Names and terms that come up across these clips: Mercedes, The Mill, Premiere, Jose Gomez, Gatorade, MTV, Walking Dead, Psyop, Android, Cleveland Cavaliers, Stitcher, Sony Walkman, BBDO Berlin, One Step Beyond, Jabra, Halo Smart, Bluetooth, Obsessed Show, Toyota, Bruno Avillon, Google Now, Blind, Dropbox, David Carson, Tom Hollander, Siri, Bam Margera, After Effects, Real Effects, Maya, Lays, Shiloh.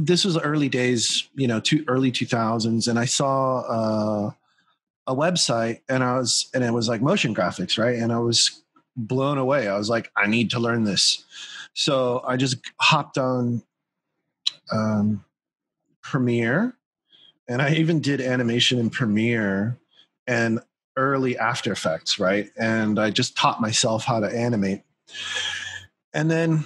this was early days, you know, early 2000s. And I saw a website and it was like motion graphics, right? And I was blown away. I was like, I need to learn this. So I just hopped on Premiere, and I even did animation in Premiere and early After Effects, right? And I just taught myself how to animate. And then,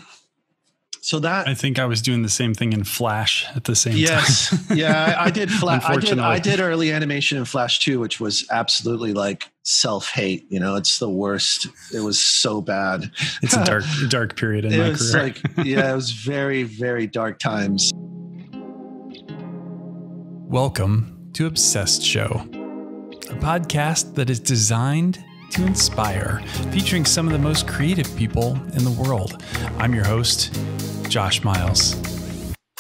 so that, I think I was doing the same thing in Flash at the same time. Yes. Yeah. I did Flash. I did early animation in Flash too, which was absolutely like self-hate, you know, it's the worst. It was so bad. It's a dark, dark period in my career. Like, yeah, it was very, very dark times. Welcome to Obsessed Show, a podcast that is designed to inspire, featuring some of the most creative people in the world. I'm your host, Josh Miles.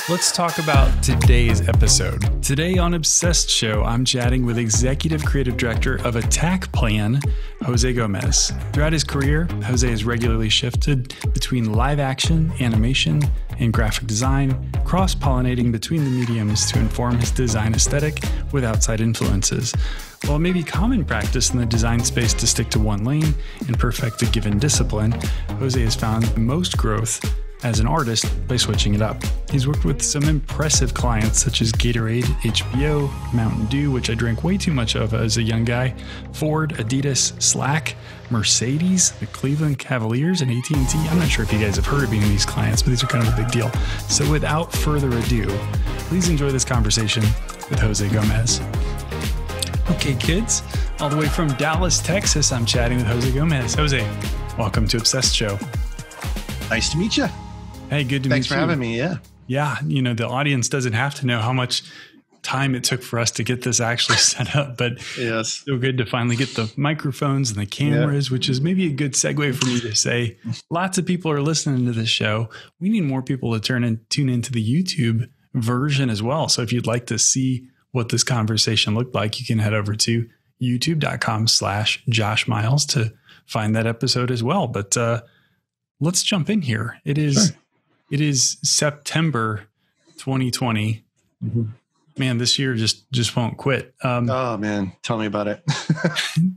Let's talk about today's episode. Today on Obsessed Show, I'm chatting with Executive Creative Director of Attack Plan, Jose Gomez. Throughout his career, Jose has regularly shifted between live action, animation, and graphic design, cross-pollinating between the mediums to inform his design aesthetic with outside influences. While it may be common practice in the design space to stick to one lane and perfect a given discipline, Jose has found the most growth as an artist by switching it up. He's worked with some impressive clients such as Gatorade, HBO, Mountain Dew, which I drank way too much of as a young guy, Ford, Adidas, Slack, Mercedes, the Cleveland Cavaliers, and AT&T. I'm not sure if you guys have heard of any of these clients, but these are kind of a big deal. So without further ado, please enjoy this conversation with Jose Gomez. Okay, kids, all the way from Dallas, Texas, I'm chatting with Jose Gomez. Jose, welcome to Obsessed Show. Nice to meet you. Hey, good to meet you. Thanks for having me. Yeah. Yeah. You know, the audience doesn't have to know how much time it took for us to get this actually set up, but yes, so good to finally get the microphones and the cameras, yeah, which is maybe a good segue for me to say lots of people are listening to this show. We need more people to tune into the YouTube version as well. So if you'd like to see what this conversation looked like, you can head over to youtube.com/Josh Miles to find that episode as well. But let's jump in here. It is... Sure. It is September 2020. Mm-hmm. Man, this year just won't quit. Oh, man. Tell me about it.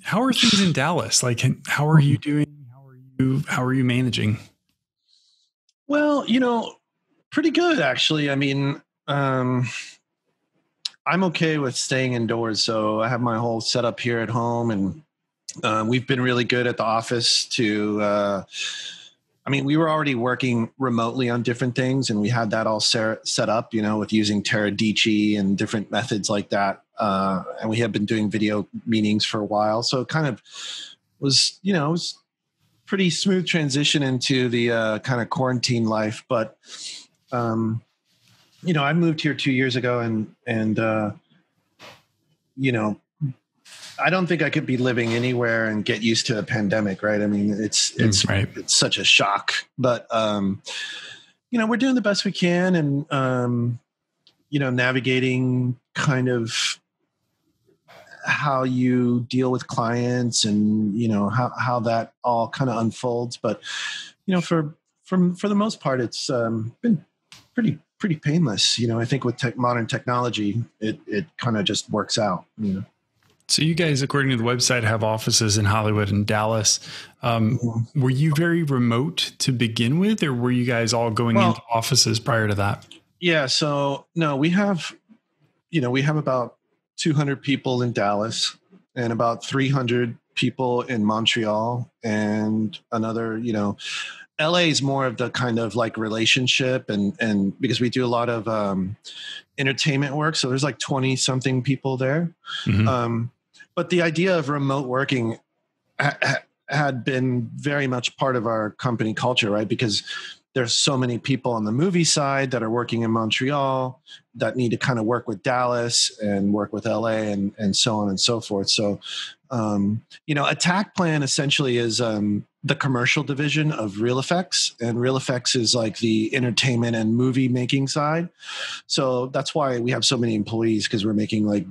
How are things in Dallas? Like, how are you doing? How are you managing? Well, you know, pretty good, actually. I mean, I'm okay with staying indoors. So I have my whole setup here at home, and we've been really good at the office to... I mean, we were already working remotely on different things, and we had that all set up, you know, with using Teradici and different methods like that. And we had been doing video meetings for a while. So it kind of was, you know, it was pretty smooth transition into the kind of quarantine life. But, you know, I moved here 2 years ago and you know, I don't think I could be living anywhere and get used to a pandemic, right? I mean, it's such a shock, but you know, we're doing the best we can, and you know, navigating kind of how you deal with clients, and you know how that all kind of unfolds. But you know, for the most part, it's been pretty painless. You know, I think with modern technology, it kind of just works out, you know. So you guys, according to the website, have offices in Hollywood and Dallas. Were you very remote to begin with, or were you guys all going into offices prior to that? Yeah. So no, we have about 200 people in Dallas and about 300 people in Montreal, and another, you know, LA is more of the kind of like relationship and because we do a lot of entertainment work. So there's like 20 something people there. Mm-hmm. But the idea of remote working had been very much part of our company culture, right? Because there's so many people on the movie side that are working in Montreal that need to kind of work with Dallas and work with LA and so on and so forth. So, you know, Attack Plan essentially is the commercial division of Real Effects, and Real Effects is like the entertainment and movie making side. So that's why we have so many employees, because we're making like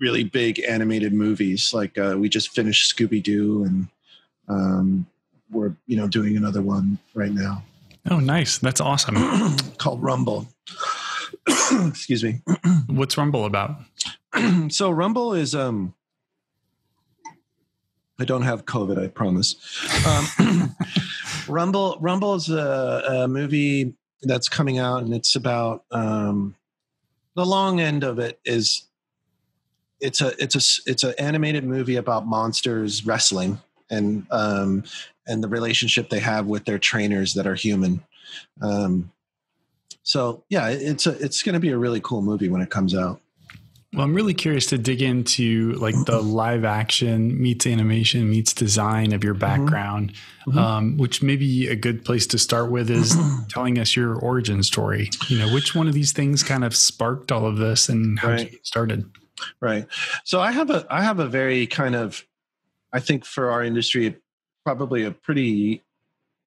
really big animated movies. Like we just finished Scooby-Doo, and we're, you know, doing another one right now. Oh, nice. That's awesome. Called Rumble. Excuse me. What's Rumble about? So Rumble is, I don't have COVID, I promise. Rumble is a movie that's coming out, and it's about, the long end of it is it's an animated movie about monsters wrestling and the relationship they have with their trainers that are human. So yeah, it's going to be a really cool movie when it comes out. Well, I'm really curious to dig into like the live action meets animation meets design of your background, which may be a good place to start with is telling us your origin story. You know, which one of these things kind of sparked all of this and how did you get started? Right. So I have a very kind of, I think for our industry, probably a pretty,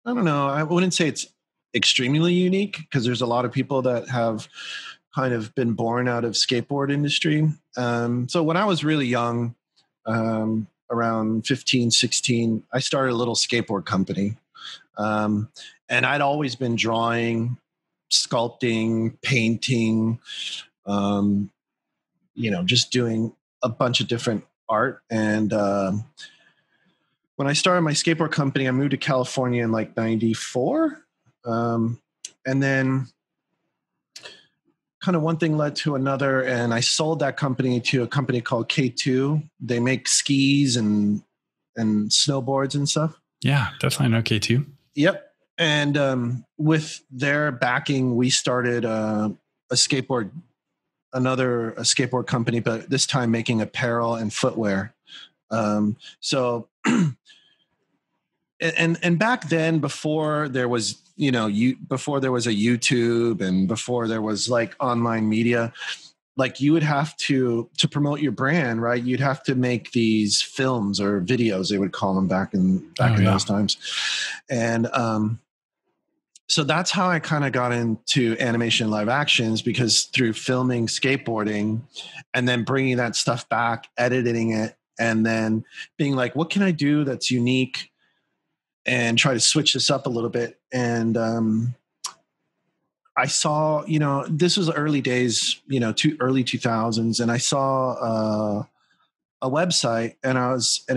I don't know, I wouldn't say it's extremely unique because there's a lot of people that have kind of been born out of skateboard industry. So when I was really young, around 15, 16, I started a little skateboard company. And I'd always been drawing, sculpting, painting, just doing a bunch of different art. And when I started my skateboard company, I moved to California in like 94. And then kind of one thing led to another, and I sold that company to a company called K2. They make skis and snowboards and stuff. Yeah, definitely know K2. Yep. And with their backing, we started a skateboard company, but this time making apparel and footwear. So, and back then, before there was, before there was a YouTube and before there was like online media, like you would have to promote your brand, right? You'd have to make these films or videos, they would call them back in those times. And, so that's how I kind of got into animation live actions, because through filming skateboarding and then bringing that stuff back, editing it, and then being like, what can I do that's unique and try to switch this up a little bit. And I saw, this was early days, early 2000s. And I saw a website and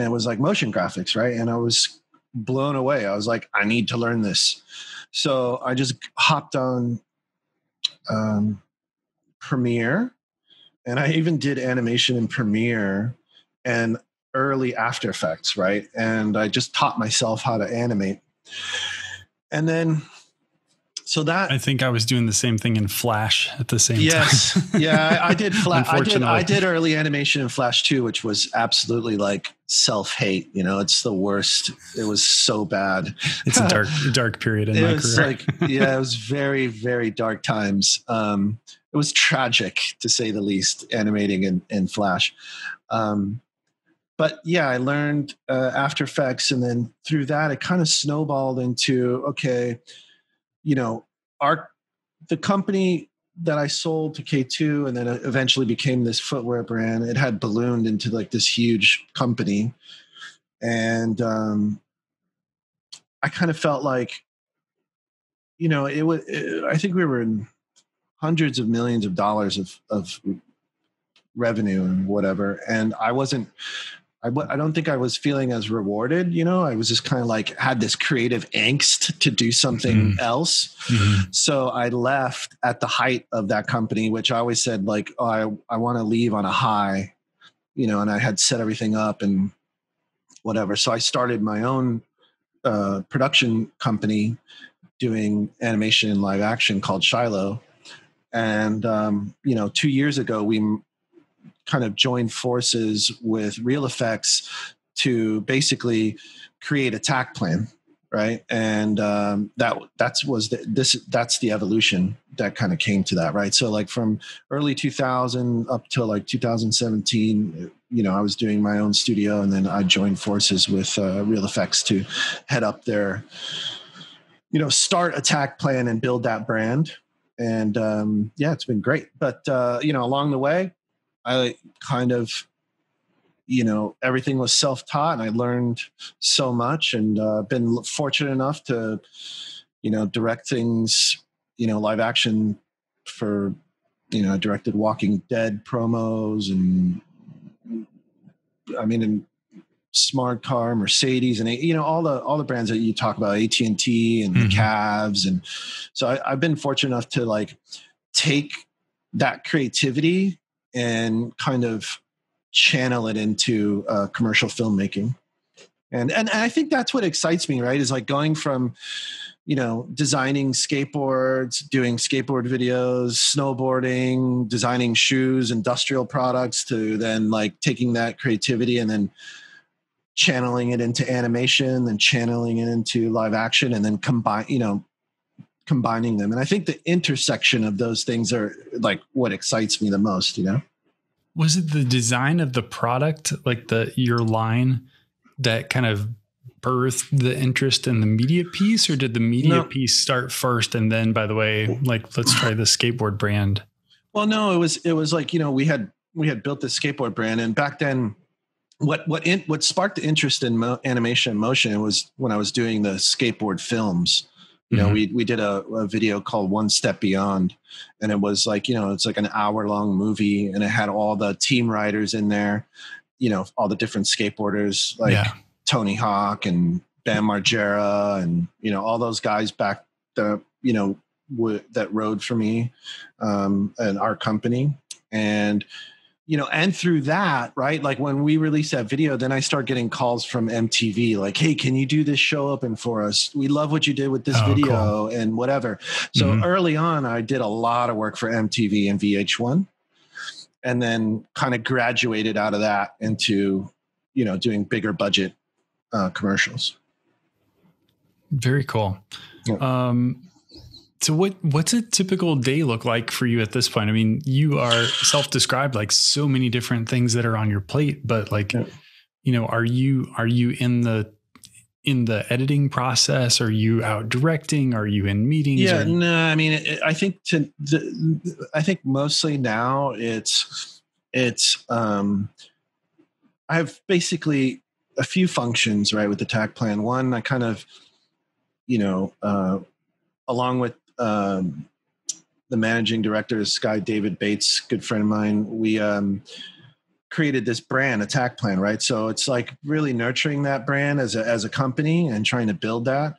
it was like motion graphics, right? And I was blown away. I was like, I need to learn this. So I just hopped on Premiere, and I even did animation in Premiere and early After Effects, right? And I just taught myself how to animate. And then, I think I was doing the same thing in Flash at the same time. Yes. Yeah, I did Flash. I did early animation in Flash too, which was absolutely like self-hate. It's the worst. It was so bad. It's a dark period in my career. It was very, very dark times. It was tragic, to say the least, animating in Flash. But yeah, I learned After Effects, and then through that, it kind of snowballed into, okay, the company that I sold to K2 and then eventually became this footwear brand, it had ballooned into like this huge company. And I kind of felt like, I think we were in hundreds of millions of dollars of revenue and whatever. And I wasn't... I don't think I was feeling as rewarded, I was just kind of like had this creative angst to do something else. Mm-hmm. So I left at the height of that company, which I always said like, oh, I want to leave on a high, and I had set everything up and whatever. So I started my own production company doing animation and live action called Shiloh. And, 2 years ago, we kind of joined forces with Real Effects to basically create Attack Plan, right? And that's the evolution that kind of came to that, right? So like from early 2000 up to like 2017, I was doing my own studio, and then I joined forces with Real Effects to head up their, start Attack Plan and build that brand. And it's been great. But along the way, I kind of, everything was self-taught, and I learned so much, and been fortunate enough to, direct things, live action for you know, I directed Walking Dead promos, and I mean, in Smart Car, Mercedes, and you know, all the brands that you talk about, AT&T and the Cavs. And so I've been fortunate enough to like take that creativity and kind of channel it into commercial filmmaking. And I think that's what excites me, right? Is like going from, you know, designing skateboards, doing skateboard videos, snowboarding, designing shoes, industrial products, to then like taking that creativity and then channeling it into animation and channeling it into live action, and then combining them. And I think the intersection of those things are like what excites me the most, you know? Was it the design of the product, like your line, that kind of birthed the interest in the media piece, or did the media piece start first? And then, by the way, like, let's try the skateboard brand. Well, no, it was like, you know, we had built this skateboard brand, and back then, what sparked the interest in animation and motion was when I was doing the skateboard films. You know, we did a video called One Step Beyond, and it was like, you know, it's like an hour-long movie, and it had all the team riders in there, you know, all the different skateboarders, like Tony Hawk and Bam Margera, and, you know, all those guys back the, you know, that rode for me and our company. And, you know, and through that, right, like when we released that video, then I start getting calls from MTV, like, hey, can you do this show open for us? We love what you did with this video and whatever. So early on, I did a lot of work for MTV and VH1, and then kind of graduated out of that into, you know, doing bigger budget commercials. Very cool. Yeah. So what's a typical day look like for you at this point? I mean, you are self-described like so many different things that are on your plate, but like, you know, are you in the editing process? Are you out directing? Are you in meetings? Yeah, no, I mean, I think mostly now it's I have basically a few functions, right, with the Attack Plan. One, I kind of, you know, along with the managing director, this guy David Bates, good friend of mine, we created this brand, Attack Plan, right? So it's like really nurturing that brand as a company and trying to build that.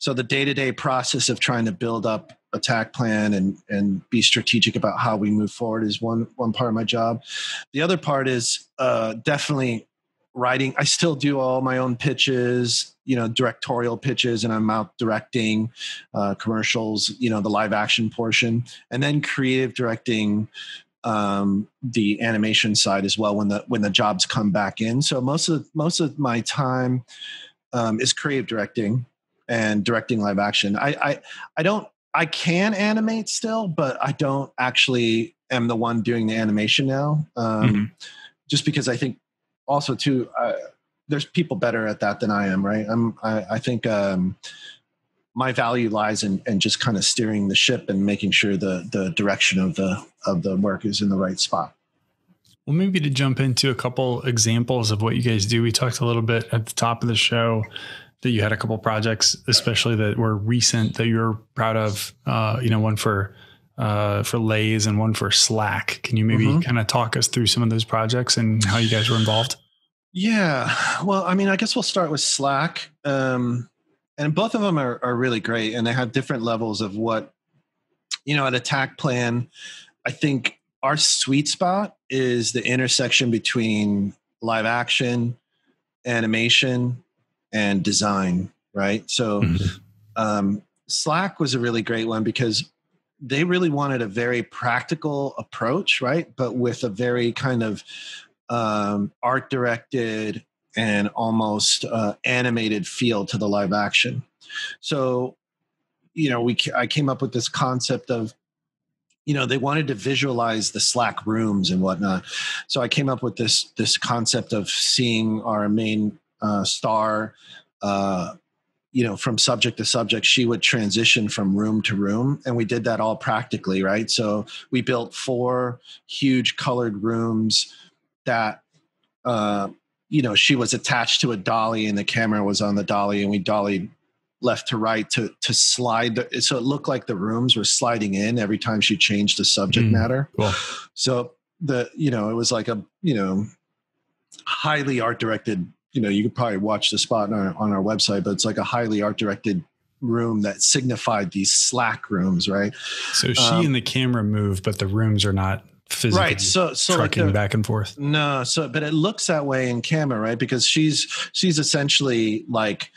So the day-to-day process of trying to build up Attack Plan and be strategic about how we move forward is one part of my job. The other part is definitely writing. I still do all my own pitches, you know, directorial pitches, and I'm out directing commercials, you know, the live action portion, and then creative directing the animation side as well when the jobs come back in. So most of my time is creative directing and directing live action. I can animate still, but I don't actually am the one doing the animation now, just because I think also too, there's people better at that than I am. Right. I think my value lies in just kind of steering the ship and making sure the direction of the work is in the right spot. Well, maybe to jump into a couple examples of what you guys do. We talked a little bit at the top of the show that you had a couple projects, especially that were recent, that you're proud of, you know, one for Lays and one for Slack. Can you maybe kind of talk us through some of those projects and how you guys were involved? Yeah. Well, I mean, I guess we'll start with Slack. And both of them are really great, and they have different levels of what, you know, at Attack Plan, I think our sweet spot is the intersection between live action, animation, and design, right? So Slack was a really great one because they really wanted a very practical approach, right? But with a very kind of art-directed and almost animated feel to the live action. So, you know, I came up with this concept of, you know, they wanted to visualize the Slack rooms and whatnot. So I came up with this concept of seeing our main star, you know, from subject to subject, she would transition from room to room. And we did that all practically, right? So we built 4 huge colored rooms that, you know, she was attached to a dolly, and the camera was on the dolly, and we dollied left to right to slide. So it looked like the rooms were sliding in every time she changed the subject matter. Cool. So it was like a, highly art directed, you could probably watch the spot on our website, but it's like a highly art directed room that signified these Slack rooms. Right. So she and the camera move, but the rooms are not physically so trucking like back and forth. No. So, but it looks that way in camera, right? Because she's essentially like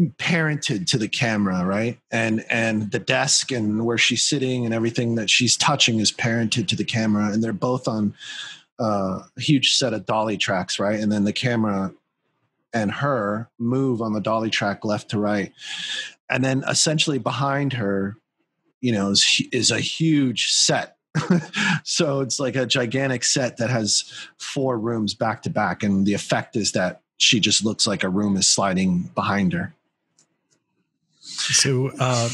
parented to the camera, right? And the desk and where she's sitting and everything that she's touching is parented to the camera. And they're both on a huge set of dolly tracks, right? And then the camera and her move on the dolly track left to right. And then essentially behind her, is a huge set. So it's like a gigantic set that has four rooms back to back. And the effect is that she just looks like a room is sliding behind her. So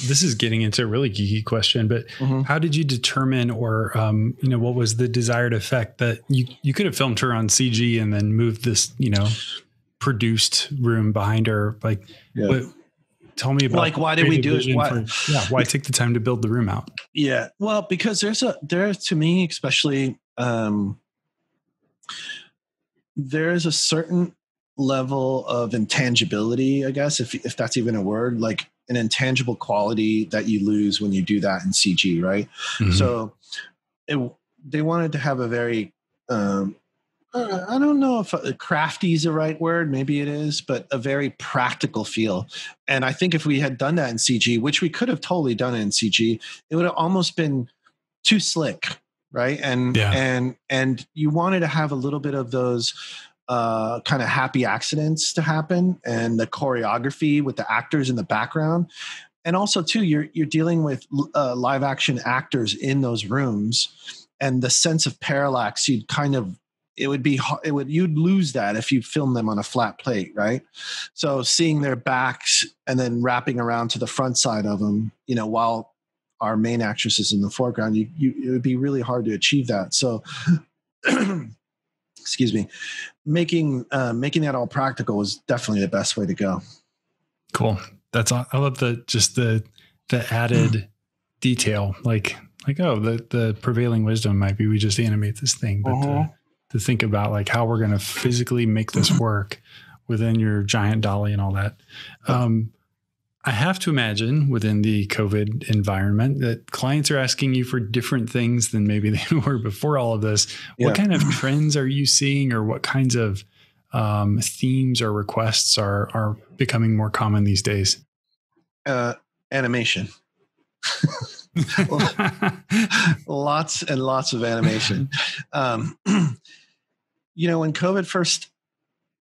this is getting into a really geeky question, but how did you determine or, what was the desired effect that you could have filmed her on CG and then moved this, produced room behind her? Like, tell me about why did we do it? Why take the time to build the room out? Yeah. Well, because there to me, especially, there's a certain level of intangibility, I guess, if that's even a word, like an intangible quality that you lose when you do that in CG, right? So they wanted to have a very I don't know if crafty is the right word, maybe it is, but a very practical feel. And I think if we had done that in CG, which we could have totally done in CG, it would have almost been too slick, right? And you wanted to have a little bit of those kind of happy accidents to happen, and the choreography with the actors in the background. And also too, you're dealing with live action actors in those rooms, and the sense of parallax, you'd lose that if you film them on a flat plate. Right. So seeing their backs and then wrapping around to the front side of them, while our main actress is in the foreground, it would be really hard to achieve that. So, excuse me, making that all practical was definitely the best way to go. Cool. That's all. I love the added detail, like, the prevailing wisdom might be, we just animate this thing, but to think about like how we're going to physically make this work within your giant dolly and all that. I have to imagine within the COVID environment that clients are asking you for different things than maybe they were before all of this. Yeah. What kind of trends are you seeing, or what kinds of themes or requests are becoming more common these days? Animation. Lots and lots of animation. When COVID first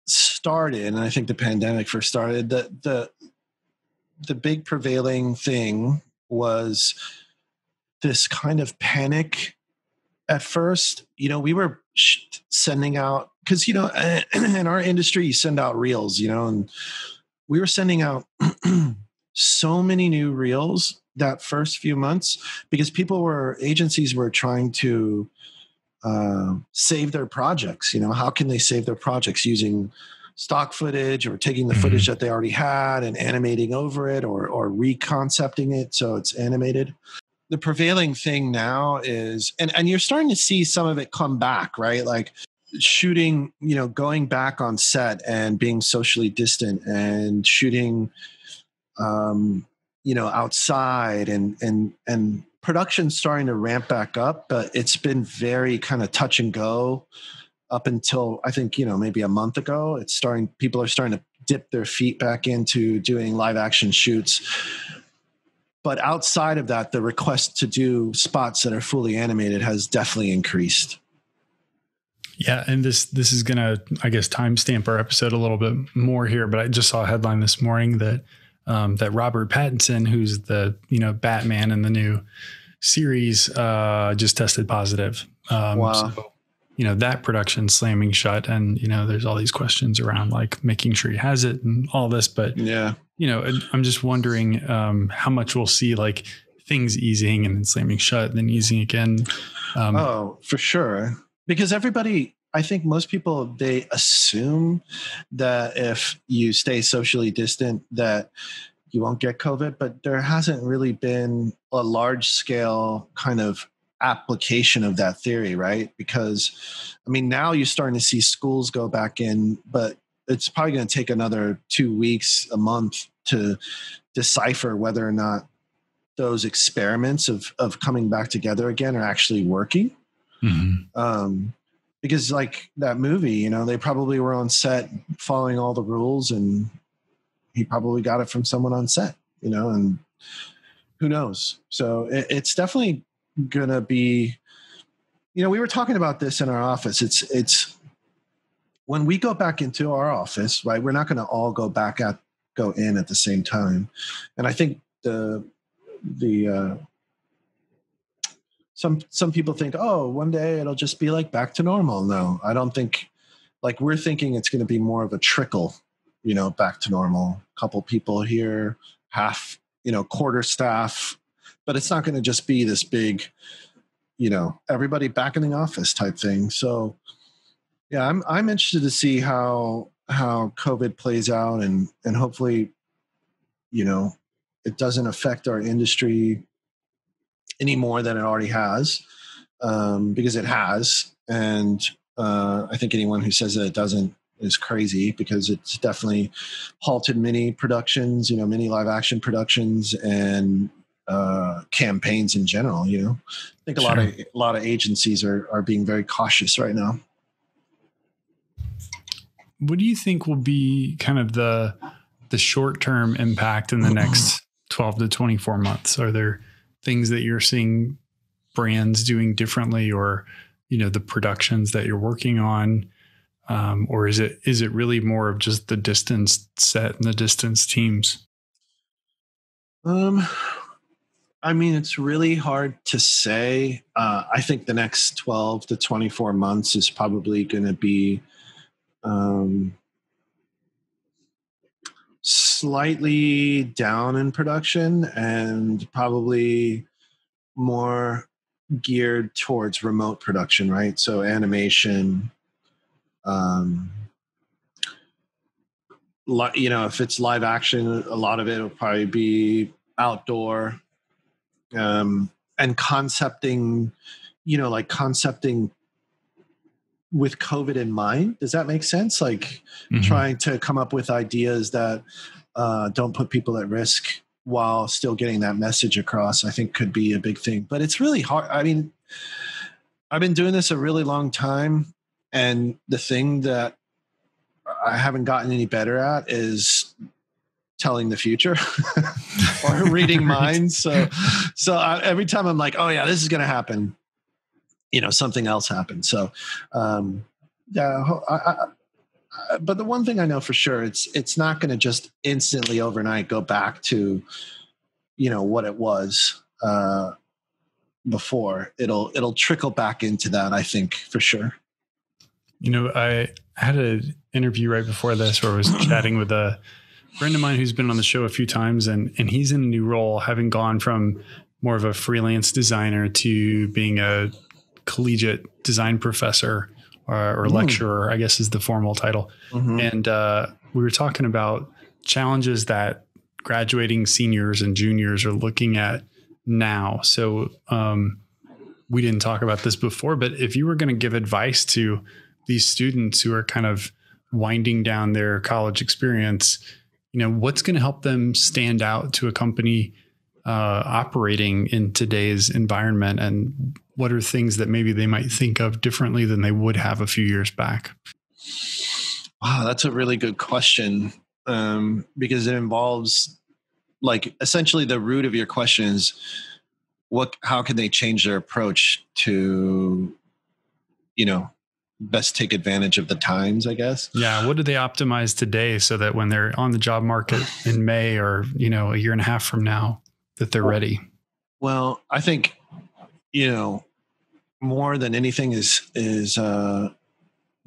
started, and I think the pandemic first started, the big prevailing thing was this kind of panic at first. We were sending out, because, in our industry, you send out reels, and we were sending out so many new reels that first few months, because agencies were trying to save their projects. How can they save their projects using stock footage, or taking the footage that they already had and animating over it, or reconcepting it so it's animated. The prevailing thing now is, and you're starting to see some of it come back, right? Like shooting, going back on set and being socially distant, and shooting, outside, and production's starting to ramp back up, but it's been very kind of touch and go up until I think, maybe a month ago. People are starting to dip their feet back into doing live action shoots. But outside of that, the request to do spots that are fully animated has definitely increased. Yeah. And this is going to, I guess, timestamp our episode a little bit more here, but I just saw a headline this morning that Robert Pattinson, who's the, Batman in the new series, just tested positive. Wow. So, that production slamming shut, and, there's all these questions around like making sure he has it and all this, but yeah, I'm just wondering, how much we'll see like things easing and then slamming shut and then easing again. For sure. Because everybody, I think most people, they assume that if you stay socially distant that you won't get COVID, but there hasn't really been a large scale kind of application of that theory, right? Because, I mean, now you're starting to see schools go back in, but it's probably going to take another 2 weeks, a month to decipher whether or not those experiments of coming back together again are actually working. Mm-hmm. Because like that movie, you know, they probably were on set following all the rules and he probably got it from someone on set, you know, and who knows? So it's definitely going to be, you know, we were talking about this in our office. It's when we go back into our office, right, we're not going to all go in at the same time. And I think some people think, oh, one day it'll just be like back to normal. No, I don't think, like we're thinking it's going to be more of a trickle, you know, back to normal. A couple people here, half, you know, quarter staff, but it's not going to just be this big, you know, everybody back in the office type thing. So yeah, I'm interested to see how COVID plays out and hopefully, you know, it doesn't affect our industry any more than it already has, because it has. And I think anyone who says that it doesn't is crazy, because it's definitely halted many productions, you know, many live action productions and campaigns in general. You know, I think a lot of agencies are being very cautious right now. What do you think will be kind of the short-term impact in the next 12 to 24 months? Are there things that you're seeing brands doing differently, or, you know, the productions that you're working on? Or is it really more of just the distance set and the distance teams? I mean, it's really hard to say. I think the next 12 to 24 months is probably going to be slightly down in production and probably more geared towards remote production, right? So animation, you know, if it's live action, a lot of it will probably be outdoor, and concepting, you know, like concepting with COVID in mind. Does that make sense? Like mm-hmm. trying to come up with ideas that don't put people at risk while still getting that message across, I think could be a big thing. But it's really hard. I mean, I've been doing this a really long time, and the thing that I haven't gotten any better at is telling the future or reading minds. So every time I'm like, oh yeah, this is going to happen, you know, something else happened. So, yeah, but the one thing I know for sure, it's not going to just instantly overnight go back to, you know, what it was, before. It'll trickle back into that, I think, for sure. You know, I had an interview right before this where I was chatting with a friend of mine who's been on the show a few times, and he's in a new role, having gone from more of a freelance designer to being a collegiate design professor or lecturer, I guess is the formal title. Mm-hmm. And we were talking about challenges that graduating seniors and juniors are looking at now. So we didn't talk about this before, but if you were going to give advice to these students who are kind of winding down their college experience, you know, what's going to help them stand out to a company operating in today's environment, and what are things that maybe they might think of differently than they would have a few years back? Wow, that's a really good question, because it involves, like, essentially the root of your question is how can they change their approach to, you know, best take advantage of the times, I guess. Yeah. What do they optimize today so that when they're on the job market in May or, you know, a year and a half from now, that they're ready? Well, I think, you know, more than anything is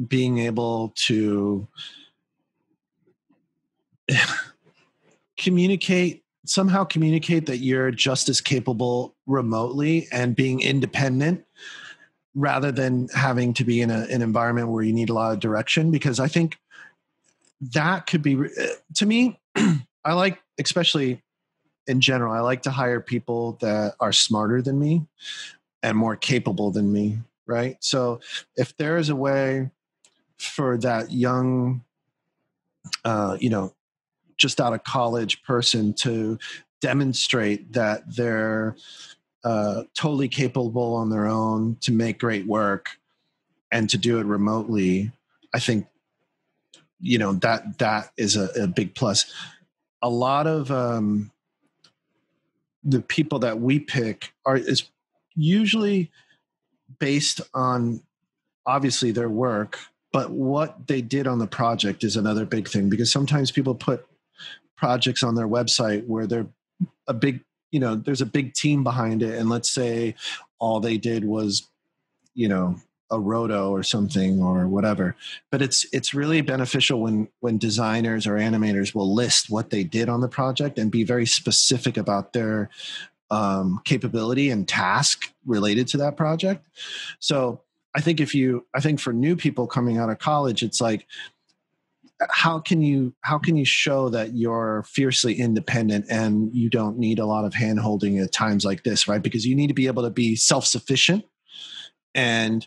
being able to somehow communicate that you're just as capable remotely and being independent rather than having to be in an environment where you need a lot of direction. Because I think that could be, to me, I like, especially in general, I like to hire people that are smarter than me and more capable than me, right? So if there is a way for that young, just out of college person to demonstrate that they're totally capable on their own to make great work and to do it remotely, I think, that is a big plus. A lot of the people that we pick is usually based on, obviously, their work, but what they did on the project is another big thing, because sometimes people put projects on their website where they're a big, there's a big team behind it. And let's say all they did was, a roto or something or whatever, but it's really beneficial when designers or animators will list what they did on the project and be very specific about their capability and task related to that project. So I think for new people coming out of college, it's like, how can you show that you're fiercely independent and you don't need a lot of hand holding at times like this, right? Because you need to be able to be self-sufficient and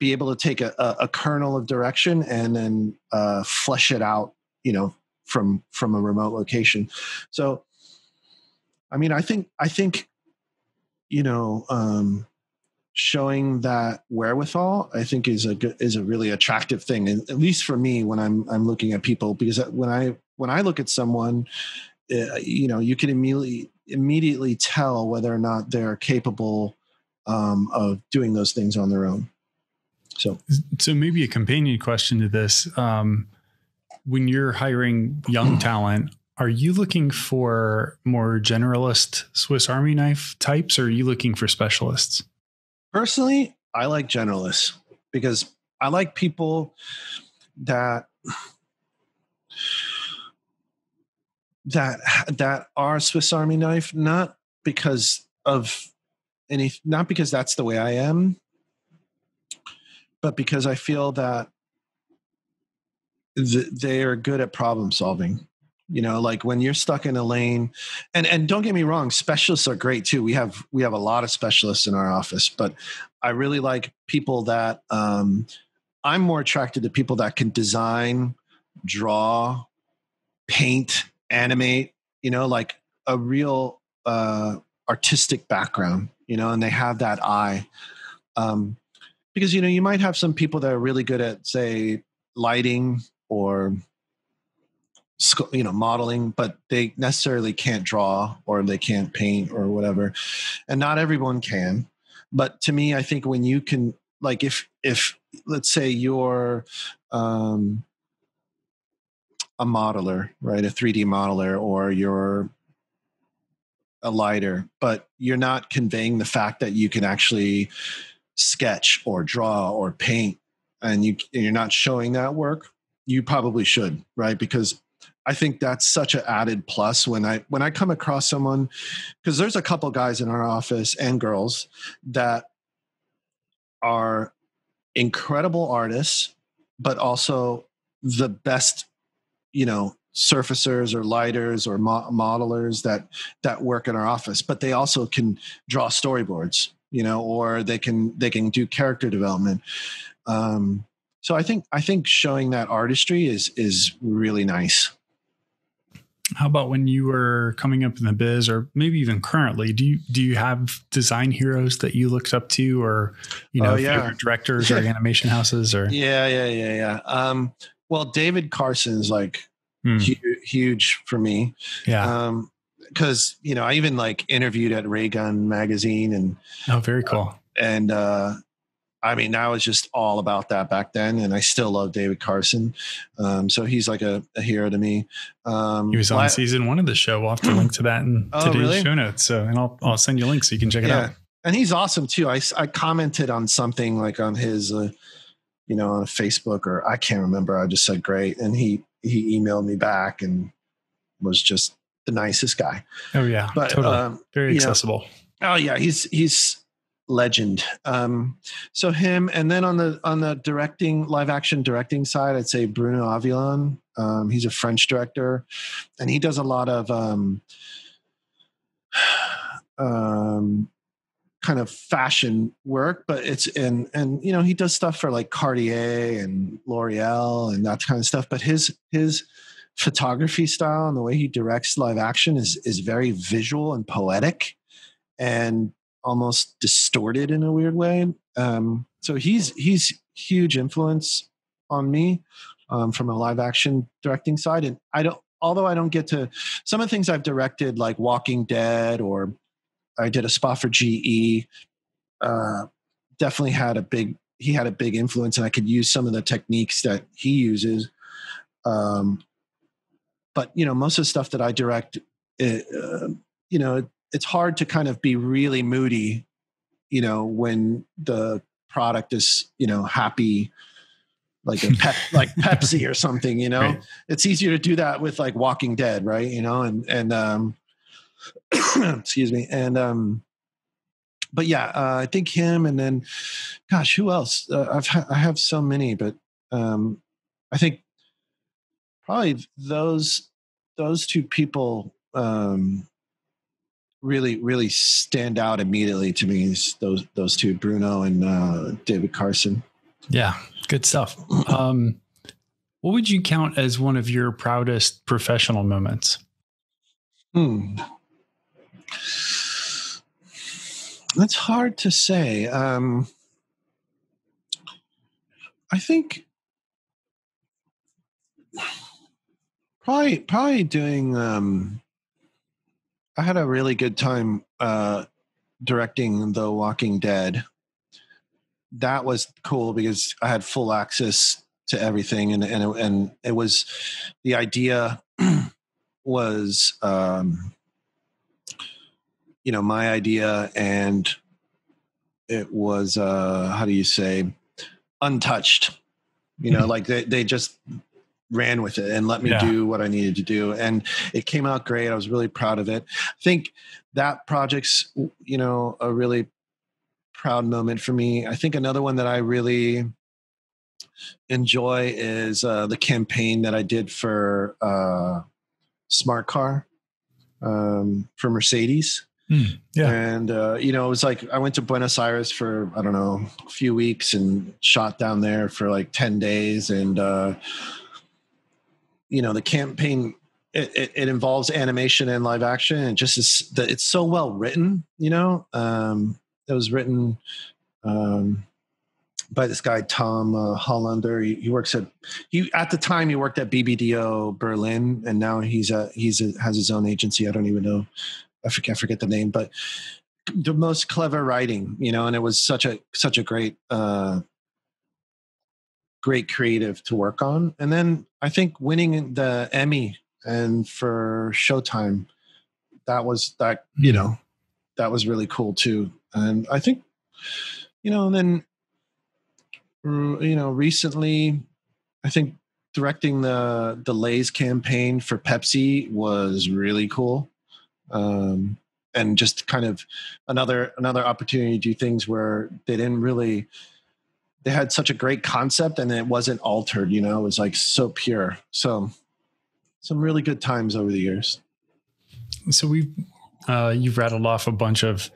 be able to take a kernel of direction and then flesh it out, from a remote location. So, I mean, I think, showing that wherewithal, I think, is a really attractive thing, and at least for me when I'm looking at people, because when I look at someone, you can immediately tell whether or not they're capable of doing those things on their own. So maybe a companion question to this: when you're hiring young talent, are you looking for more generalist Swiss Army knife types, or are you looking for specialists? Personally, I like generalists, because I like people that are Swiss Army knife, not because that's the way I am, but because I feel that they are good at problem solving. Like when you're stuck in a lane, and don't get me wrong, specialists are great too. We have a lot of specialists in our office, but I really like people that, I'm more attracted to people that can design, draw, paint, animate, like a real, artistic background, and they have that eye. Because, you might have some people that are really good at, say, lighting or modeling, but they necessarily can't draw or they can't paint or whatever. And not everyone can. But to me, I think when you can, like if let's say you're a modeler, right? A 3D modeler, or you're a lighter, but you're not conveying the fact that you can actually sketch or draw or paint, and you're not showing that work, you probably should, right? Because I think that's such an added plus when I come across someone, because there's a couple guys in our office and girls that are incredible artists, but also the best, surfacers or lighters or modelers that work in our office, but they also can draw storyboards, or they can do character development. So I think showing that artistry is really nice. How about when you were coming up in the biz, or maybe even currently, do you have design heroes that you looked up to, or, favorite directors or animation houses, or? Yeah. Well, David Carson's like huge for me. Yeah. 'Cause I even like interviewed at Raygun magazine, and very cool. I mean, I was just all about that back then, and I still love David Carson. So he's like a hero to me. He was on season one of the show. We'll have to link to that in today's show notes. So, and I'll send you a link so you can check it out. And he's awesome too. I commented on something like on his, on Facebook, or I can't remember. I just said, great. And he emailed me back and was just the nicest guy. Oh yeah. But, totally. Very accessible. Oh yeah. He's legend. So him, and then on the directing, live action directing side, I'd say Bruno Avillon. He's a French director, and he does a lot of kind of fashion work, but it's and you know, he does stuff for like Cartier and L'Oreal and that kind of stuff. But his photography style and the way he directs live action is very visual and poetic and almost distorted in a weird way. So he's huge influence on me from a live action directing side. And although I don't get to some of the things I've directed, like Walking Dead, or I did a spot for GE, definitely he had a big influence, and I could use some of the techniques that he uses. But you know, most of the stuff that I direct, you know, it's hard to kind of be really moody, you know, when the product is, you know, happy, like like Pepsi or something, you know. Right. It's easier to do that with like Walking Dead, right? You know, and excuse me. And, but yeah, I think him, and then gosh, who else? I have so many, but, I think probably those two people, really, really stand out immediately to me. Those two, Bruno and, David Carson. Yeah. Good stuff. What would you count as one of your proudest professional moments? That's hard to say. I think probably doing. I had a really good time directing The Walking Dead. That was cool because I had full access to everything, and it was, the idea was. You know, my idea, and it was, how do you say, untouched, you know, like they just ran with it and let me do what I needed to do. And it came out great. I was really proud of it. I think that project's, you know, a really proud moment for me. I think another one that I really enjoy is the campaign that I did for Smart Car, for Mercedes. And, you know, it was like, I went to Buenos Aires for, I don't know, a few weeks and shot down there for like 10 days. And, you know, the campaign, it involves animation and live action, and just it's so well written, you know. It was written by this guy, Tom Hollander. At the time he worked at BBDO Berlin, and now he has his own agency. I don't even know. I forget the name, but the most clever writing, you know, and it was such a great, great creative to work on. And then I think winning the Emmy and for Showtime, that was really cool too. And I think, you know, and then, you know, recently, I think directing the Lays campaign for Pepsi was really cool. And just kind of another opportunity to do things where they had such a great concept and it wasn't altered, you know. It was like so pure. So some really good times over the years. So you've rattled off a bunch of,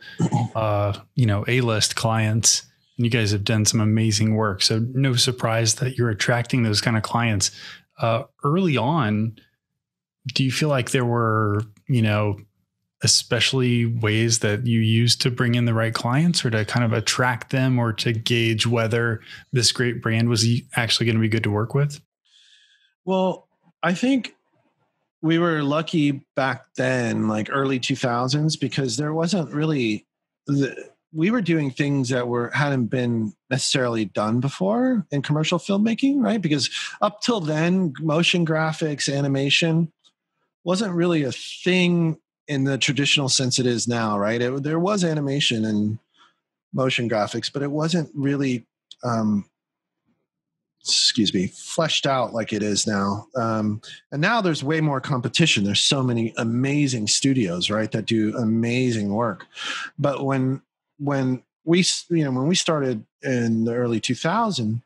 you know, A-list clients, and you guys have done some amazing work. So no surprise that you're attracting those kind of clients. Early on, do you feel like there were, you know, especially ways that you use to bring in the right clients, or to kind of attract them, or to gauge whether this great brand was actually going to be good to work with? Well, I think we were lucky back then, like early 2000s, because there wasn't really, we were doing things that hadn't been necessarily done before in commercial filmmaking, right? Because up till then, motion graphics, animation wasn't really a thing in the traditional sense it is now, right? There was animation and motion graphics, but it wasn't really, fleshed out like it is now. And now there's way more competition. There's so many amazing studios, right, that do amazing work. But when we, you know, when we started in the early 2000s,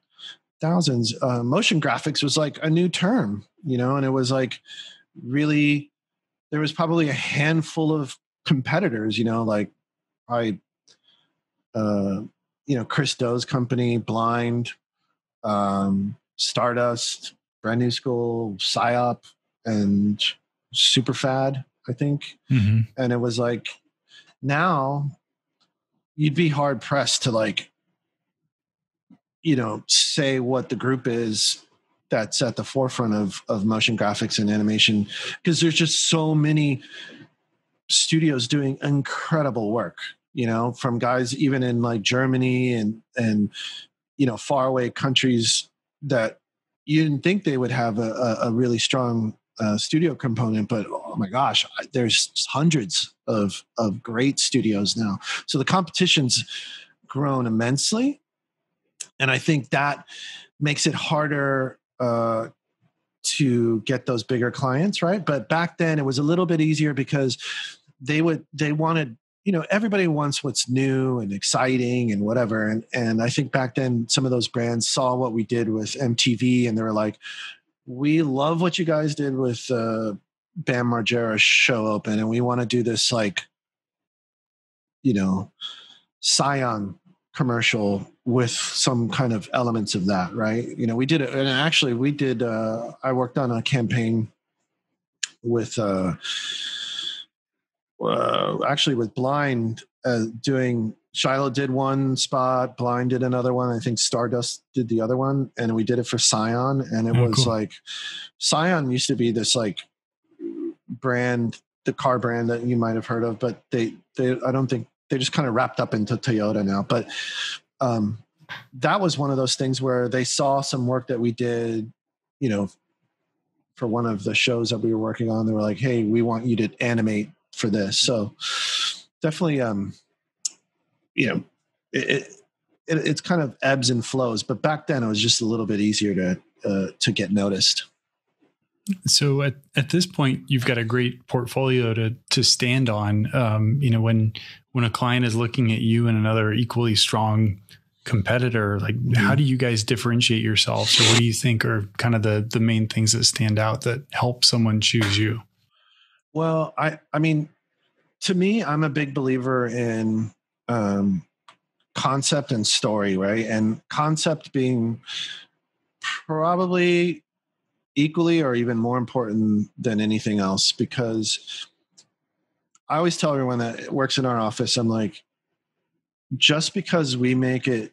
motion graphics was like a new term, you know, and it was like really, there was probably a handful of competitors, you know, like you know, Chris Doe's company, Blind, Stardust, Brand New School, Psyop, and Super Fad, I think. Mm-hmm. And it was like, now you'd be hard pressed to like, you know, say what the group is that's at the forefront of motion graphics and animation, because there's just so many studios doing incredible work, you know, from guys even in like Germany and you know, faraway countries that you didn't think they would have a really strong studio component, but oh my gosh, there's hundreds of great studios now. So the competition's grown immensely. And I think that makes it harder to get those bigger clients, right? But back then it was a little bit easier because they wanted, you know, everybody wants what's new and exciting and whatever. And I think back then some of those brands saw what we did with MTV and they were like, we love what you guys did with Bam Margera's show open, and we want to do this like, you know, Scion commercial with some kind of elements of that, right? You know, we did it, and actually we did, I worked on a campaign with, actually with Blind doing, Shiloh did one spot, Blind did another one. I think Stardust did the other one. And we did it for Scion. And it was cool. Like, Scion used to be this like brand, the car brand that you might've heard of, but they I don't think they just kind of wrapped up into Toyota now. But that was one of those things where they saw some work that we did, you know, for one of the shows that we were working on. They were like, hey, we want you to animate for this. So definitely, you know, it's kind of ebbs and flows, but back then it was just a little bit easier to get noticed. So at this point, you've got a great portfolio to stand on. You know, when a client is looking at you and another equally strong competitor, like how do you guys differentiate yourselves? So what do you think are kind of the main things that stand out that help someone choose you? Well, I mean, to me, I'm a big believer in concept and story, right? And concept being probably equally or even more important than anything else, because I always tell everyone that works in our office, I'm like, just because we make it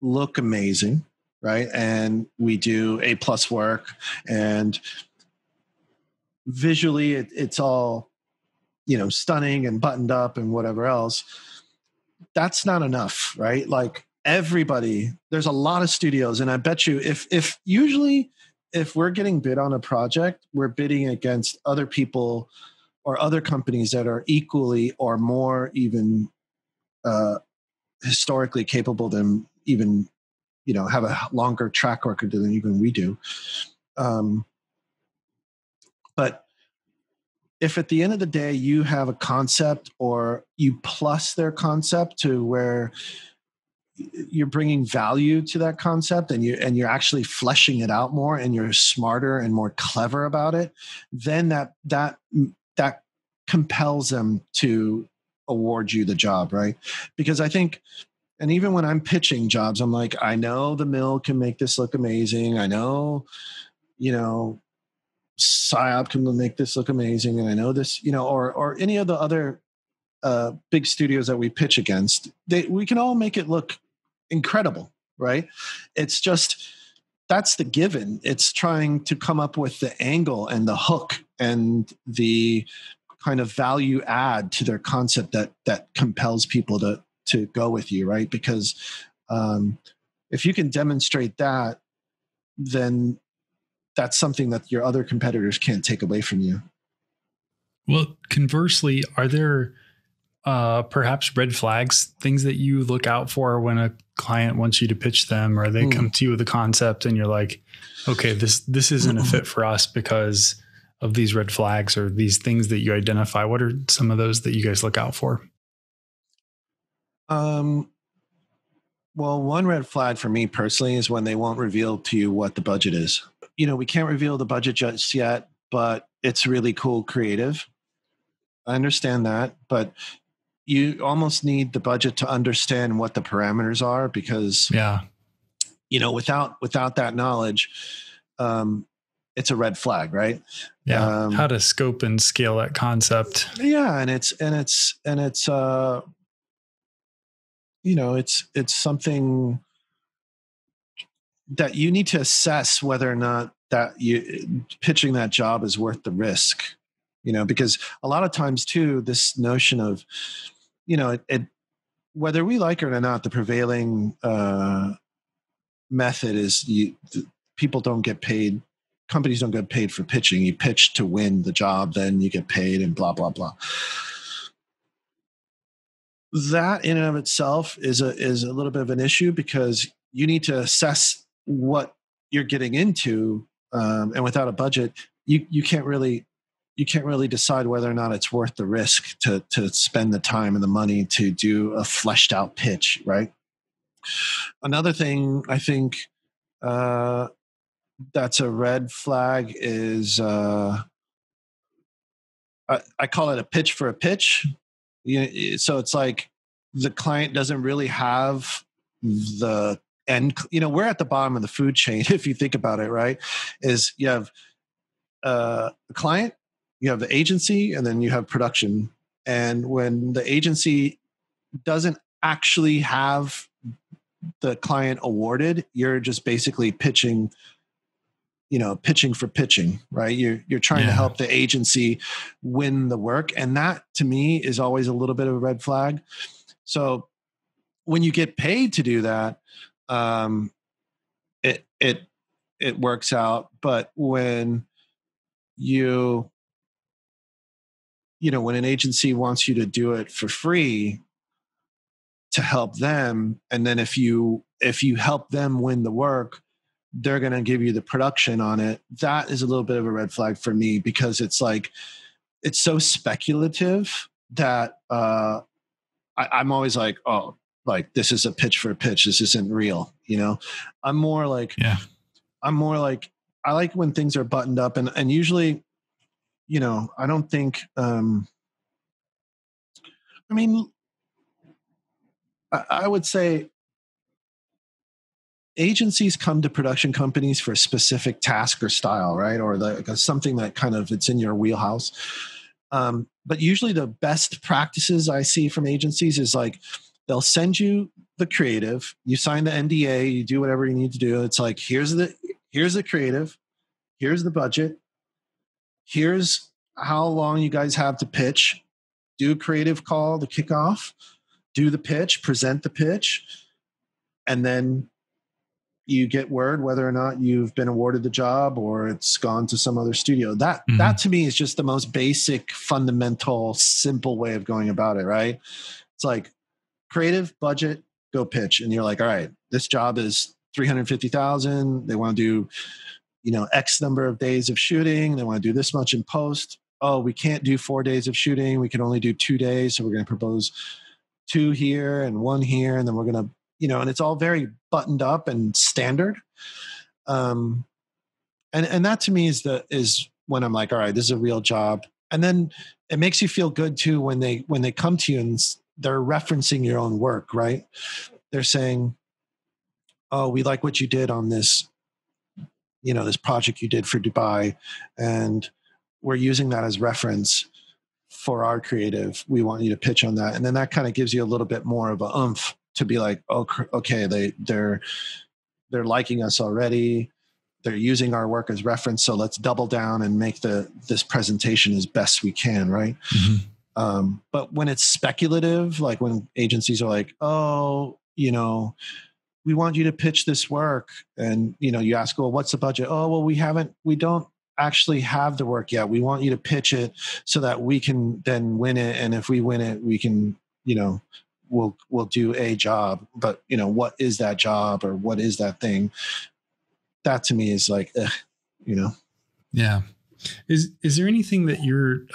look amazing, right? And we do A+ work and visually it's all, you know, stunning and buttoned up and whatever else, that's not enough, right? Like everybody, there's a lot of studios. And I bet you if usually if we're getting bid on a project, we're bidding against other people or other companies that are equally or more even historically capable than even, you know, have a longer track record than even we do. But if at the end of the day you have a concept or you plus their concept to where you're bringing value to that concept and you're actually fleshing it out more and you're smarter and more clever about it, then that compels them to award you the job, right? Because I think, and even when I'm pitching jobs, I'm like, I know the mill can make this look amazing. I know, you know, Psyop can make this look amazing, and I know this, you know, or any of the other big studios that we pitch against, we can all make it look incredible, right? It's just, that's the given. It's trying to come up with the angle and the hook and the kind of value add to their concept that compels people to go with you, right? Because if you can demonstrate that, then that's something that your other competitors can't take away from you. Well, conversely, are there perhaps red flags, things that you look out for when a client wants you to pitch them, or they come to you with a concept and you're like, okay, this isn't a fit for us because of these red flags or these things that you identify? What are some of those that you guys look out for? Well, one red flag for me personally is when they won't reveal to you what the budget is. You know, we can't reveal the budget just yet, but it's really cool creative. I understand that, but you almost need the budget to understand what the parameters are, because you know, without that knowledge, it's a red flag, right? Yeah. How to scope and scale that concept. Yeah. And it's, you know, it's something that you need to assess whether or not that you pitching that job is worth the risk, you know, because a lot of times too, this notion of, you know, whether we like it or not, the prevailing, method is people don't get paid. Companies don't get paid for pitching. You pitch to win the job, then you get paid and blah, blah, blah. That in and of itself is a little bit of an issue, because you need to assess what you're getting into. And without a budget, you can't really decide whether or not it's worth the risk to spend the time and the money to do a fleshed out pitch, right? Another thing I think that's a red flag is I call it a pitch for a pitch. So it's like the client doesn't really have the end. You know, we're at the bottom of the food chain, if you think about it, right? Is you have a client, you have the agency, and then you have production. And when the agency doesn't actually have the client awarded, you're just basically pitching, you know, pitching for pitching, right? You're trying to help the agency win the work. And that to me is always a little bit of a red flag. So when you get paid to do that, it works out. But when when an agency wants you to do it for free to help them, and then if you help them win the work, they're going to give you the production on it. That is a little bit of a red flag for me, because it's like, it's so speculative that I'm always like, oh, like this is a pitch for a pitch. This isn't real. You know, I like when things are buttoned up, and usually, you know, I don't think, I mean, I would say agencies come to production companies for a specific task or style, right? Or something that kind of, it's in your wheelhouse. But usually the best practices I see from agencies is like, they'll send you the creative, you sign the NDA, you do whatever you need to do. It's like, here's the creative, here's the budget, here's how long you guys have to pitch, do a creative call to kick off, do the pitch, present the pitch, and then you get word whether or not you've been awarded the job or it's gone to some other studio. That to me is just the most basic, fundamental, simple way of going about it, right? It's like creative, budget, go pitch. And you're like, all right, this job is $350,000. They want to do, you know, X number of days of shooting. They want to do this much in post. Oh, we can't do 4 days of shooting. We can only do 2 days. So we're going to propose 2 here and 1 here. And then we're going to, you know, and it's all very buttoned up and standard. And that to me is when I'm like, all right, this is a real job. And then it makes you feel good too, when they come to you and they're referencing your own work, right? They're saying, oh, we like what you did on this, you know, this project you did for Dubai. And we're using that as reference for our creative. We want you to pitch on that. And then that kind of gives you a little bit more of a oomph to be like, oh, okay, they're liking us already. They're using our work as reference, so let's double down and make this presentation as best we can, right? Mm-hmm. But when it's speculative, like when agencies are like, oh, you know, we want you to pitch this work, and you know, you ask, well, what's the budget? Oh, well, we don't actually have the work yet. We want you to pitch it so that we can then win it, and if we win it, we can, you know, We'll do a job, but you know, what is that job or what is that thing? That to me is like, ugh, you know? Yeah. Is there anything that you're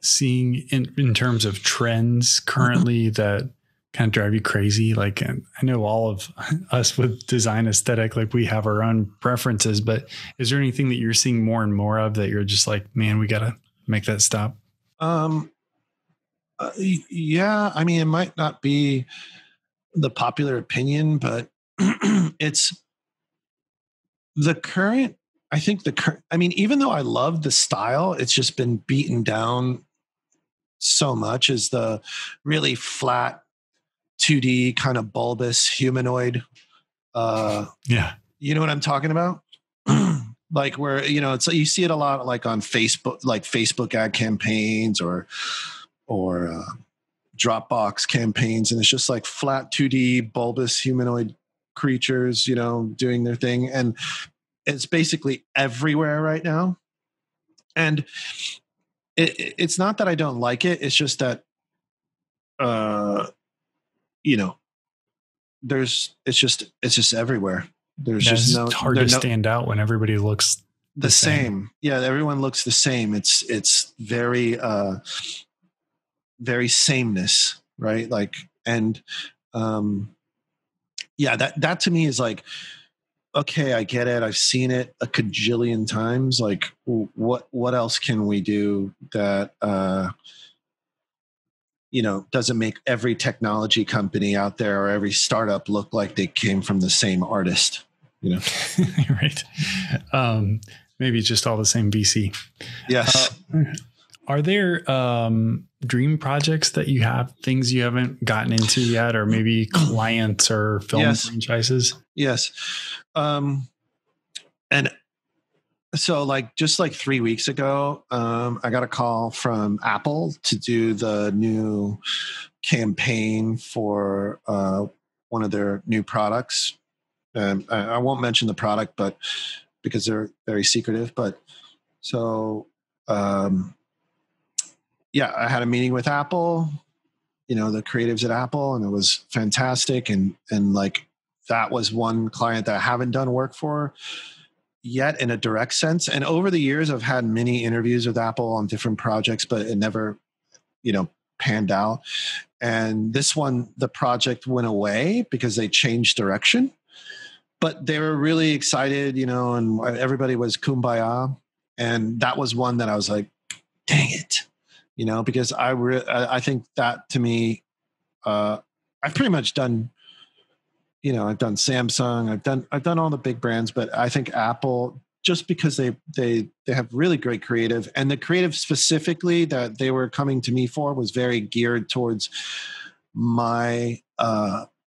seeing in terms of trends currently that kind of drive you crazy. Like, and I know all of us with design aesthetic, like we have our own preferences, but is there anything that you're seeing more and more of that you're just like, man, we got to make that stop? Yeah. I mean, it might not be the popular opinion, but it's the current, I think the current, I mean, even though I love the style, it's just been beaten down so much, is the really flat 2D kind of bulbous humanoid. Yeah. You know what I'm talking about? Like where, you know, it's, you see it a lot, like on Facebook, like Facebook ad campaigns or Dropbox campaigns. And it's just like flat 2D bulbous humanoid creatures, you know, doing their thing. And it's basically everywhere right now. And it's not that I don't like it. It's just that, you know, there's, it's just everywhere. There's just no, it's hard to stand out when everybody looks the same. Yeah. Everyone looks the same. It's very, very sameness, right? Like, and, yeah, that to me is like, okay, I get it. I've seen it a kajillion times. Like what else can we do that, you know, doesn't make every technology company out there or every startup look like they came from the same artist, you know? Right. Maybe just all the same VC. Yes. Are there dream projects that you have, things you haven't gotten into yet, or maybe clients or film franchises? Yes. And so like, just like 3 weeks ago, I got a call from Apple to do the new campaign for one of their new products. I won't mention the product, but because they're very secretive, but so, yeah, I had a meeting with Apple, you know, the creatives at Apple, and it was fantastic. And like, that was one client that I haven't done work for yet in a direct sense. And over the years, I've had many interviews with Apple on different projects, but it never, you know, panned out. And this one, the project went away because they changed direction, but they were really excited, you know, and everybody was kumbaya. And that was one that I was like, dang it. You know, because I think that to me, I've pretty much done, you know, I've done Samsung, I've done all the big brands, but I think Apple, just because they have really great creative, and the creative specifically that they were coming to me for was very geared towards my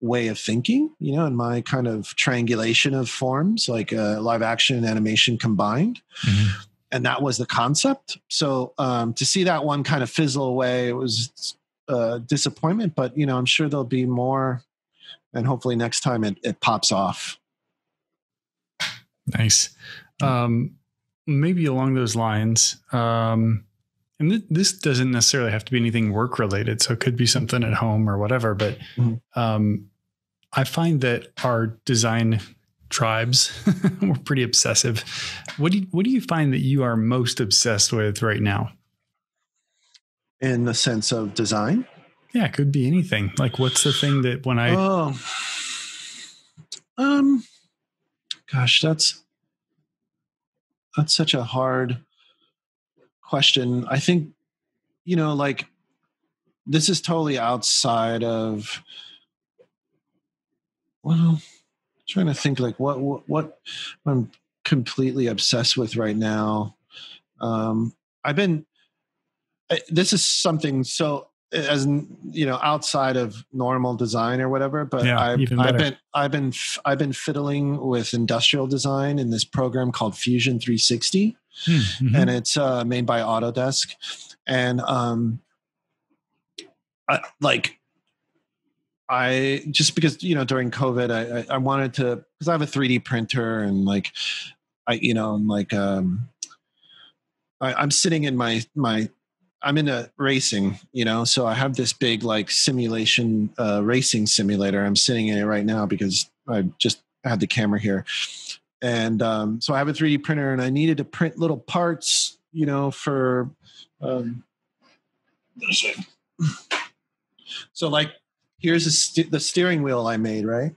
way of thinking, you know, and my kind of triangulation of forms, like live action and animation combined. Mm-hmm. And that was the concept. So to see that one kind of fizzle away, it was a disappointment, but you know, I'm sure there'll be more, and hopefully next time it pops off. Nice. Maybe along those lines, and this doesn't necessarily have to be anything work related. So it could be something at home or whatever, but I find that our design tribes we're pretty obsessive. What do you find that you are most obsessed with right now, in the sense of design? Yeah, it could be anything. Like, what's the thing that when I gosh, that's such a hard question. I think, you know, like, this is totally outside of, well, trying to think like what I'm completely obsessed with right now. This is something, so as you know, outside of normal design or whatever, but yeah, I've been fiddling with industrial design in this program called Fusion 360. Mm-hmm. And it's made by Autodesk. And I just, because, you know, during COVID, I wanted to, because I have a 3D printer, and like, I'm sitting in my, I'm in a racing, you know, so I have this big like simulation, racing simulator. I'm sitting in it right now because I just had the camera here. And so I have a 3D printer, and I needed to print little parts, you know, for, so like, here's the steering wheel I made, right?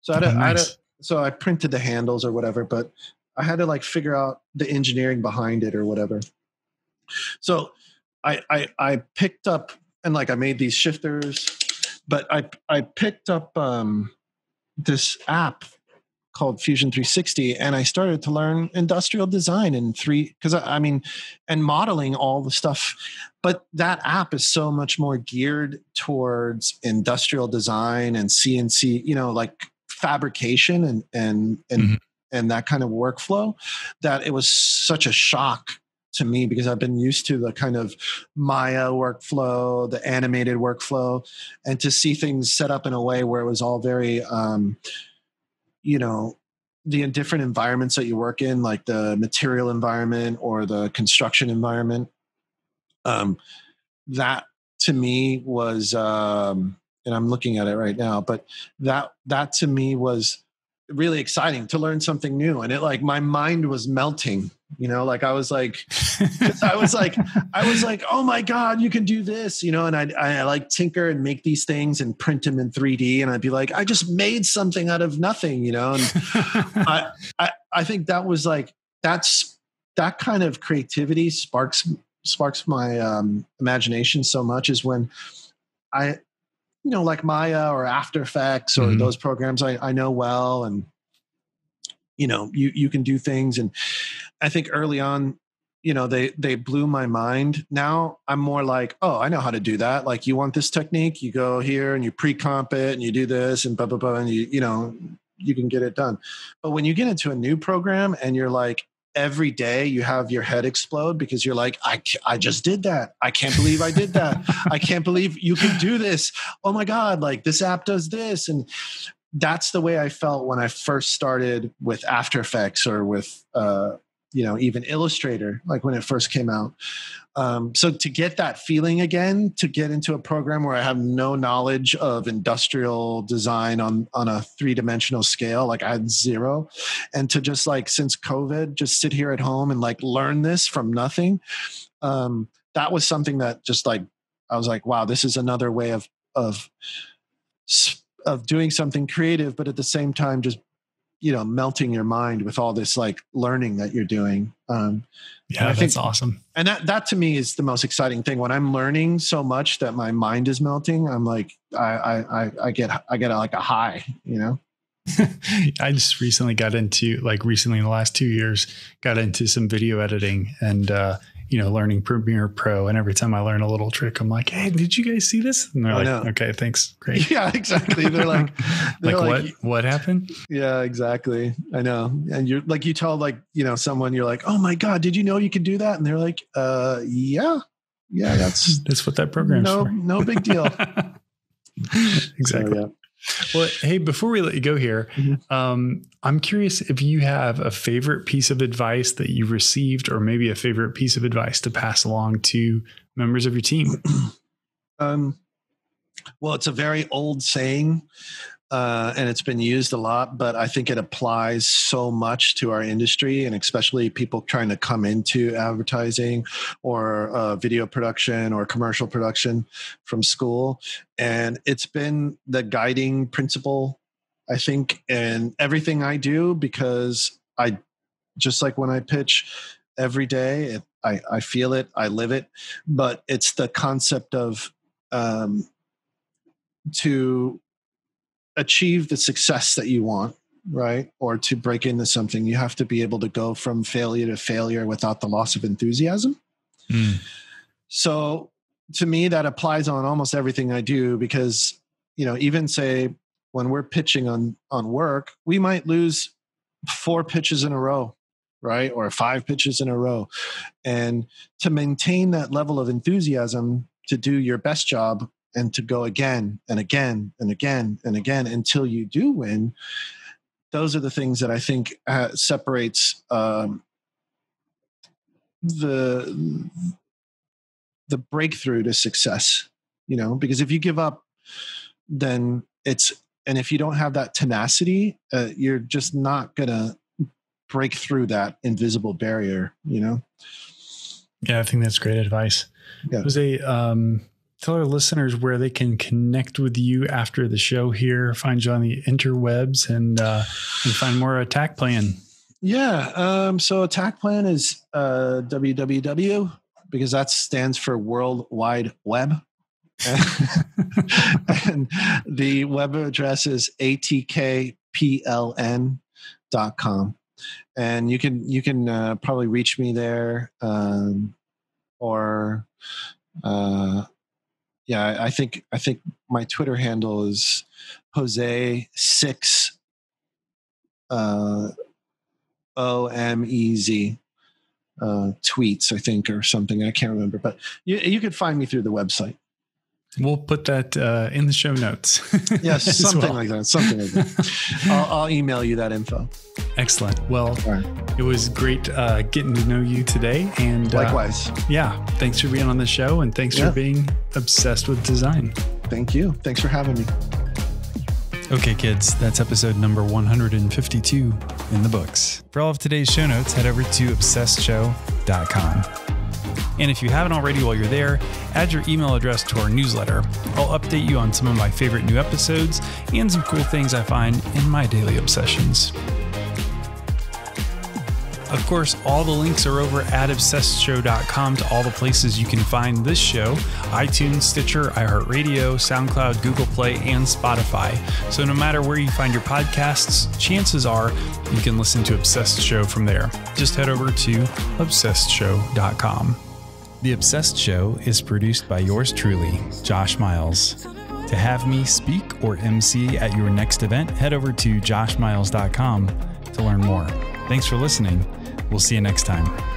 So I had, so I printed the handles or whatever, but I had to like figure out the engineering behind it or whatever. So I picked up and like I made these shifters, but I picked up this app called Fusion 360, and I started to learn industrial design in and modeling, all the stuff. But that app is so much more geared towards industrial design and CNC, you know, like fabrication and that kind of workflow, that it was such a shock to me, because I've been used to the kind of Maya workflow, the animated workflow, and to see things set up in a way where it was all very, you know, the different environments that you work in, like the material environment or the construction environment. That to me was, and I'm looking at it right now, but that to me was really exciting to learn something new. And it, like, my mind was melting, you know, like I was like, I was like, oh my God, you can do this, you know? And I like tinker and make these things and print them in 3D. And I'd be like, I just made something out of nothing, you know? And I think that was like, that kind of creativity sparks my imagination so much, is when I, you know, like Maya or After Effects or those programs I know well, and, you know, you can do things. And I think early on, you know, they blew my mind. Now I'm more like, oh, I know how to do that. Like, you want this technique, you go here and you pre-comp it and you do this and blah, blah, blah. And you know, you can get it done. But when you get into a new program and you're like, every day you have your head explode, because you're like, I just did that. I can't believe I did that. I can't believe you can do this. Oh my God, like, this app does this. And that's the way I felt when I first started with After Effects, or with, you know, even Illustrator, like when it first came out. So to get that feeling again, to get into a program where I have no knowledge of industrial design on a three-dimensional scale, like I had zero, and to just like, since COVID, just sit here at home and like learn this from nothing. That was something that just like, I was like, wow, this is another way of doing something creative, but at the same time, just, you know, melting your mind with all this like learning that you're doing. Yeah, that's awesome. And that to me is the most exciting thing. When I'm learning so much that my mind is melting, I'm like, I get like a high, you know? I just recently in the last 2 years, got into some video editing and, you know, learning Premiere Pro. And every time I learn a little trick, I'm like, hey, did you guys see this? And they're okay, thanks. Great. Yeah, exactly. They're like, what happened? Yeah, exactly. I know. And you're like, you tell like, you know, someone, you're like, oh my God, did you know you could do that? And they're like, yeah, that's what that program's for. No big deal. Exactly. So, yeah. Well, hey, before we let you go here, I'm curious if you have a favorite piece of advice that you received, or maybe a favorite piece of advice to pass along to members of your team. Well, it's a very old saying, and it's been used a lot, but I think it applies so much to our industry, and especially people trying to come into advertising or video production or commercial production from school. And it's been the guiding principle, I think, in everything I do, because I just, like when I pitch every day, I feel it, I live it. But it's the concept of to achieve the success that you want, right? Or to break into something, you have to be able to go from failure to failure without the loss of enthusiasm. So to me, that applies on almost everything I do, because, you know, even say when we're pitching on work, we might lose 4 pitches in a row, right? Or 5 pitches in a row. And to maintain that level of enthusiasm, to do your best job, and to go again and again and again and again until you do win. Those are the things that I think separates the breakthrough to success, you know, because if you give up, then and if you don't have that tenacity, you're just not going to break through that invisible barrier, you know? Yeah. I think that's great advice. Yeah. Jose, Tell our listeners where they can connect with you after the show here, find you on the interwebs, and find more Attack Plan. Yeah. So Attack Plan is www, because that stands for World Wide Web. And the web address is atkpln.com. And you can probably reach me there. Yeah, I think my Twitter handle is Jose6 OMEZ tweets, I think, or something. I can't remember, but you could find me through the website. We'll put that in the show notes. Yes, something like that. Something like that. I'll email you that info. Excellent. Well, It was great getting to know you today. And likewise. Yeah. Thanks for being on the show, and thanks for being obsessed with design. Thank you. Thanks for having me. Okay, kids, that's episode number 152 in the books. For all of today's show notes, head over to obsessedshow.com. And if you haven't already while you're there, add your email address to our newsletter. I'll update you on some of my favorite new episodes and some cool things I find in my daily obsessions. Of course, all the links are over at obsessedshow.com to all the places you can find this show: iTunes, Stitcher, iHeartRadio, SoundCloud, Google Play, and Spotify. So no matter where you find your podcasts, chances are you can listen to Obsessed Show from there. Just head over to obsessedshow.com. The Obsessed Show is produced by yours truly, Josh Miles. To have me speak or MC at your next event, head over to joshmiles.com to learn more. Thanks for listening. We'll see you next time.